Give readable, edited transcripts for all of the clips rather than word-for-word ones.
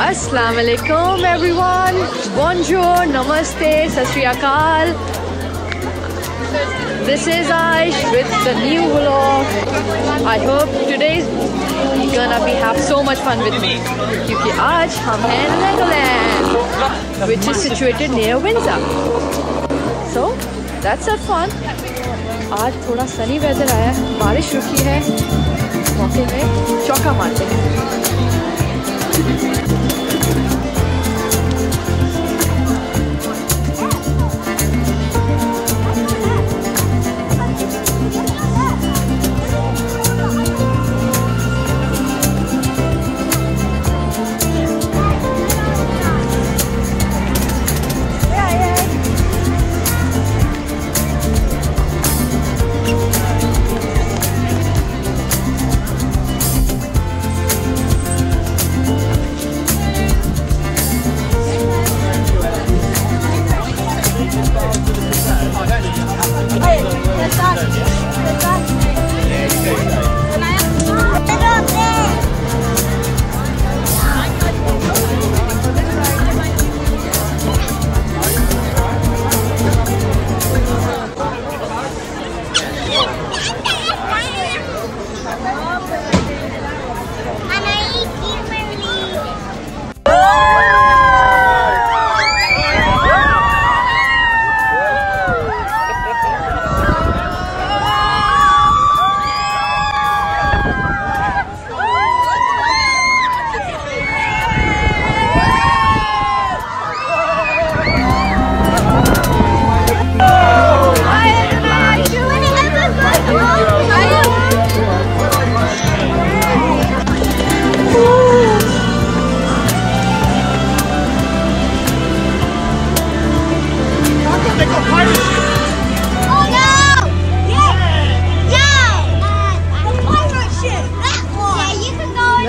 Assalamu alaikum everyone. Bonjour, namaste, sat sri akal. This is Aish with the new vlog. I hope today's gonna be have so much fun with me. Because aaj hum hai Legoland, which is situated near Windsor. So that's our fun. आज थोड़ा sunny weather आया, बारिश रुकी है. मौके में चौका मारते हैं.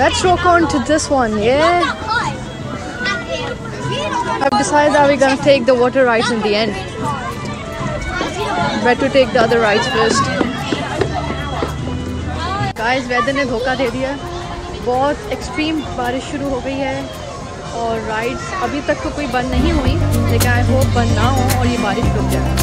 Let's walk on to this one, yeah? I've decided that we're going to take the water rides in the end. Better take the other rides first. Guys, weather ने धोखा दे दिया. बहुत extreme बारिश शुरू हो गई है और rides अभी तक तो कोई बंद नहीं हुई, लेकिन I hope बंद ना हो और ये बारिश रुक जाए.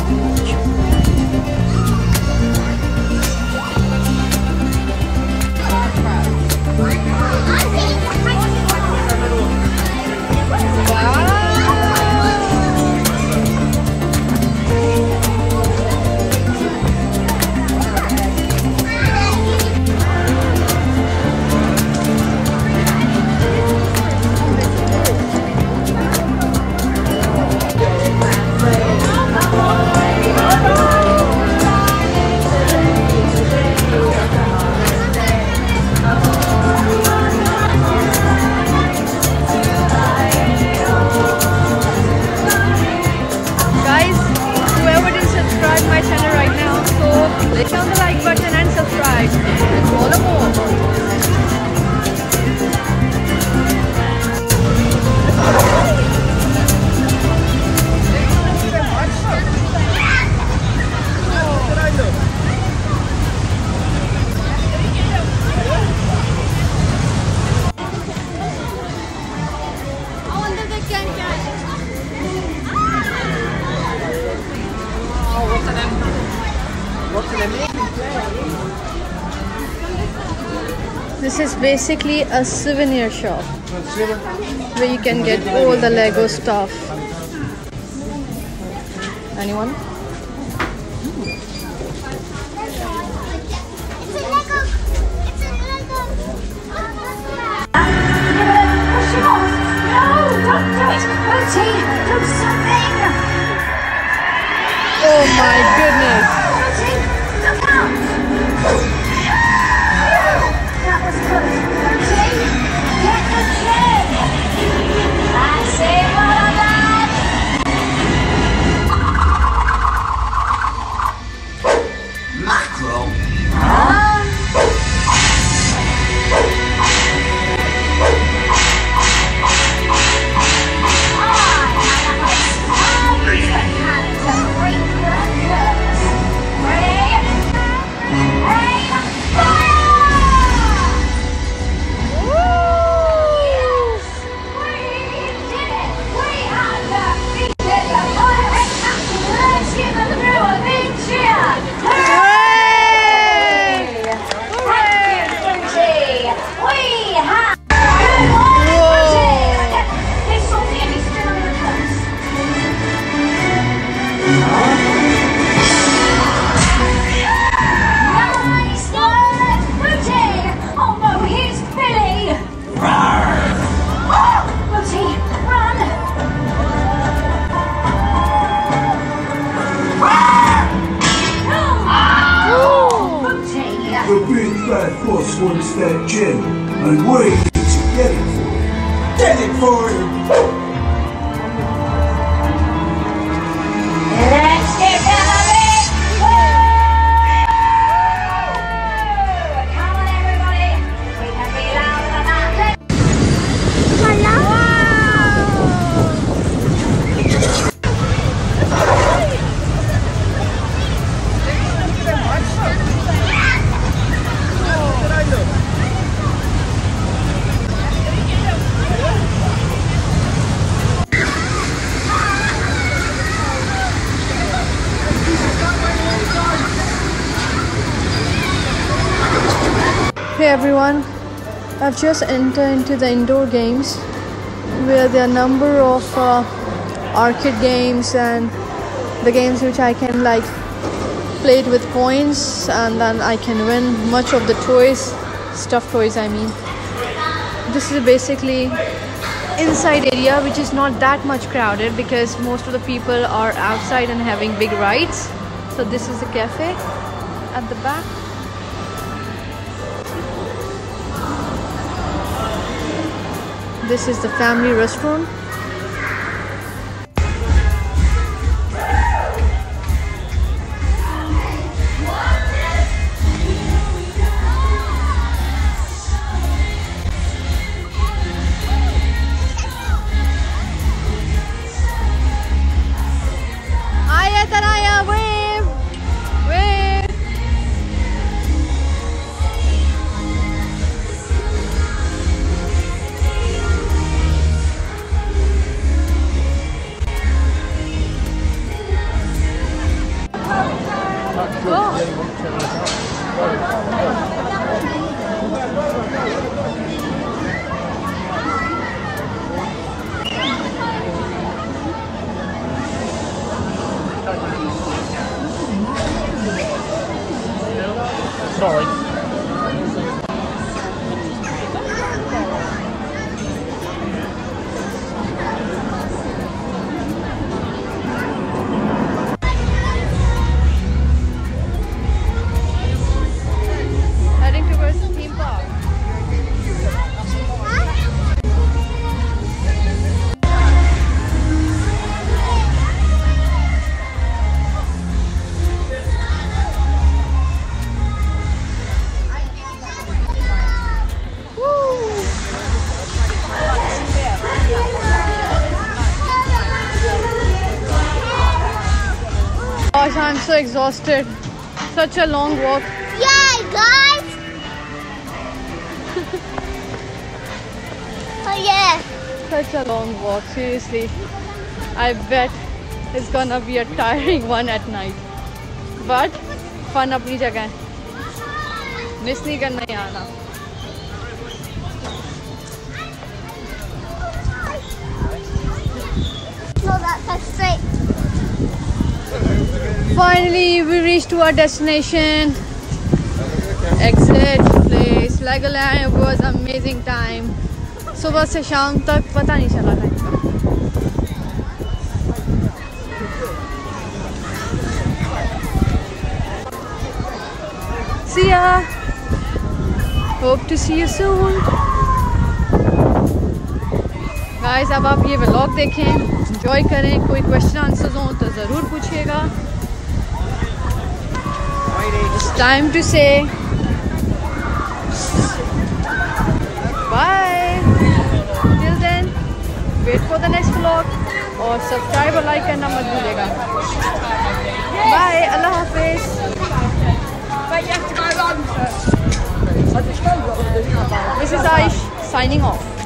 Click on the like button and subscribe and follow more. This is basically a souvenir shop where you can get all the Lego stuff. Anyone? Oh my goodness! did it for you. Let's get going. Woo! Come on, everybody. We can be louder than that. Hey everyone, I've just entered into the indoor games where there are a number of arcade games and the games which I can like play it with coins, and then I can win much of the toys, stuffed toys I mean. This is basically inside area which is not that much crowded because most of the people are outside and having big rides. So this is the cafe at the back. This is the family restaurant. Aya Taraya, wave! Wave! Sorry. Heading towards the theme park. I'm so exhausted. Such a long walk. Yeah, guys. Oh yeah. Such a long walk. Seriously, I bet it's gonna be a tiring one at night. But fun अपनी जगह. Miss नहीं करना यहाँ ना. No, that's straight. Finally, we reached to our destination. Exit place. Legoland was amazing time. सुबह से शाम तक पता नहीं चला था. See ya. Hope to see you soon. Guys, अब आप ये vlog देखें, enjoy करें. कोई question answers हो तो जरूर पूछिएगा. It's time to say bye. Till then, wait for the next vlog और subscribe और like करना मत भूलिएगा. Bye, Allah Hafiz. This is Aish signing off.